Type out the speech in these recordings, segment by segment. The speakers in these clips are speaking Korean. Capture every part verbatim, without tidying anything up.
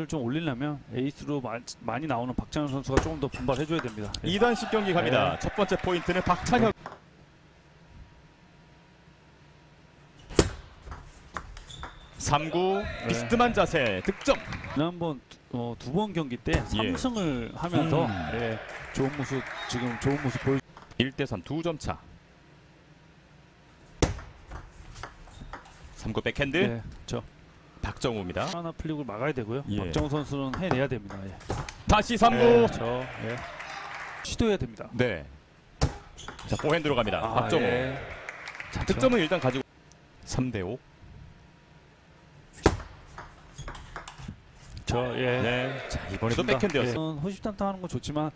를 좀 올리려면 에이스로 마, 많이 나오는 박찬혁 선수가 조금 더 분발해줘야 됩니다. 이 단식 경기 갑니다. 네. 첫 번째 포인트는 박찬혁. 삼 구 네. 비스듬한 자세 득점. 지난번 어, 두 번 경기 때 삼 승을 예. 하면서 음. 예. 좋은 모습 지금 좋은 모습 보여. 일 대 삼 두 점 차. 삼 구 백핸드. 네, 저 박정우입니다. 하나 플릭을 막아야 되고요. 예. 박정우 선수는 해내야 됩니다. 예. 다시 삼 구. 네, 저 예. 시도해야 됩니다. 네. 자 포핸드로 갑니다. 아, 박정우. 예. 자, 득점은 저. 일단 가지고. 삼 대 오. 저, 예. 네. 자 이번에도 백핸드였어요. 예. 호시탐탐하는 건 좋지만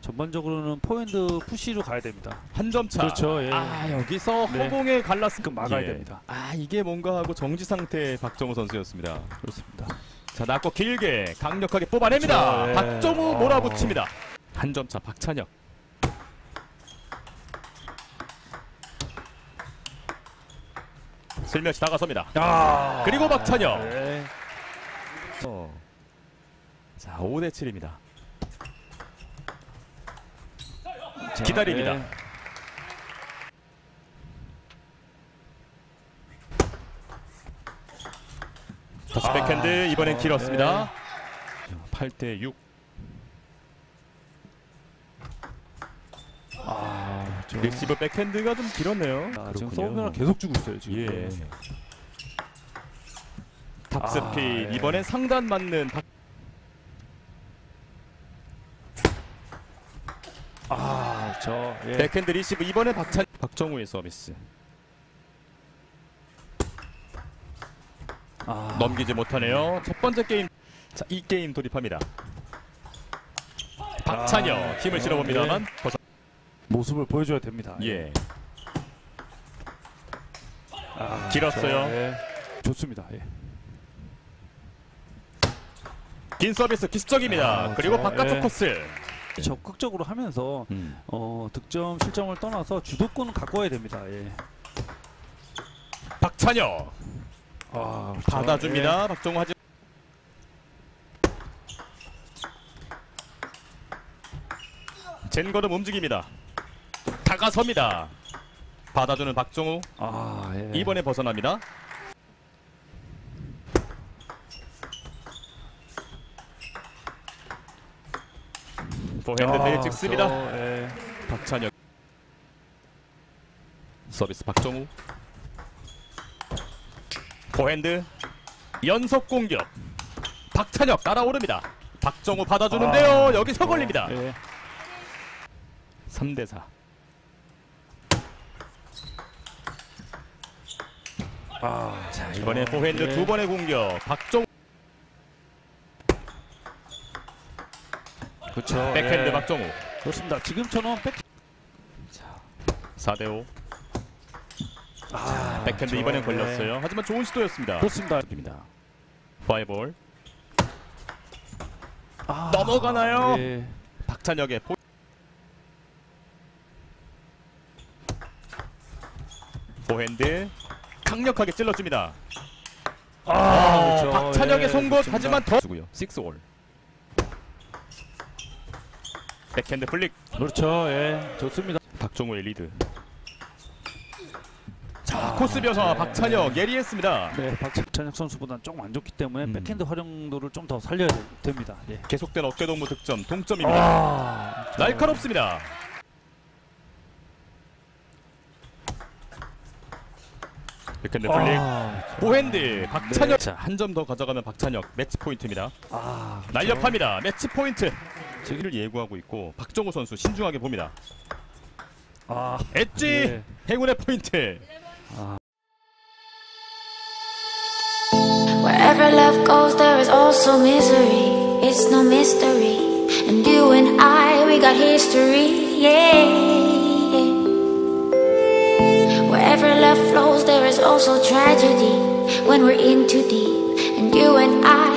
전반적으로는 포핸드 푸시로 가야 됩니다. 한 점 차. 그렇죠. 예. 아 여기서 허공에 네. 갈랐으니까 막아야 예. 됩니다. 아 이게 뭔가 하고 정지 상태의 박정우 선수였습니다. 그렇습니다. 자 낮고 길게 강력하게 뽑아냅니다. 그렇죠. 예. 박정우 아. 몰아붙입니다. 한 점 차 박찬혁. 슬며시 다가섭니다. 아. 그리고 박찬혁. 예. 어. 자, 오 대 칠입니다. 자, 기다립니다. 네. 다시 아, 백핸드 이번엔 어, 길었습니다. 네. 팔 대 육. 아, 그렇죠. 리시브 백핸드가 좀 길었네요. 아, 지금 서브를 계속 주고 있어요, 지금. 예. 탑스핀 아, 예. 이번엔 상단 맞는 아, 저 예. 백핸드 리시브 이번에 박찬 박정우의 서비스. 아, 넘기지 못하네요. 네. 첫 번째 게임. 자, 이 게임 돌입합니다. 박찬혁 아, 힘을 실어 봅니다만 네. 벗어... 모습을 보여줘야 됩니다. 예. 아, 길었어요. 저, 예. 좋습니다. 예. 긴 서비스 기습적입니다. 아, 그리고 저, 바깥쪽 예. 코스. 적극적으로 하면서 음. 어, 득점 실점을 떠나서 주도권을 가꿔야 됩니다. 예. 박찬혁 아, 그렇죠. 받아줍니다. 예. 박정우 하지 젠걸음 움직입니다. 다가섭니다. 받아주는 박정우 아, 예. 이번에 벗어납니다. 포핸드 대일 찍습니다. 저, 예. 박찬혁 서비스 박정우 포핸드 연속 공격 박찬혁 따라오릅니다. 박정우 받아주는데요. 아, 여기서 어, 걸립니다. 예. 삼 대 사 아, 자, 이번에 저, 포핸드 예. 두 번의 공격 박정우 그렇죠. 백핸드 예. 박정우. 그렇습니다. 지금처럼 백. 자, 사 대 오. 아, 자, 백핸드 저... 이번엔 걸렸어요. 예. 하지만 좋은 시도였습니다. 좋습니다. 파이볼. 아, 넘어가나요? 예. 박찬혁의 포. 포핸드 강력하게 찔러줍니다. 아, 아 그렇죠. 박찬혁의 예. 송곳 하지만 더. 주고요. 육 홀. 백핸드 플릭. 그렇죠. 예. 좋습니다. 박정우의 리드. 자, 아, 코스 변화 네. 박찬혁 네. 예리했습니다. 네, 박찬혁 선수보다는 조금 안 좋기 때문에 음. 백핸드 활용도를 좀 더 살려야 됩니다. 예. 계속된 어깨동무 득점 동점입니다. 아, 날카롭습니다. 백핸드 플릭. 포핸드 아, 박찬혁. 네. 자, 한 점 더 가져가면 박찬혁 매치 포인트입니다. 아, 날렵합니다. 매치 포인트. 제기를 예고하고 있고 박정우 선수 신중하게 봅니다. 아, 엣지 예. 행운의 포인트. 아. Wherever love goes there is also misery. It's no mystery. And you and I we got history. Yeah. Wherever love flows there is also tragedy when we're in too deep. And you and I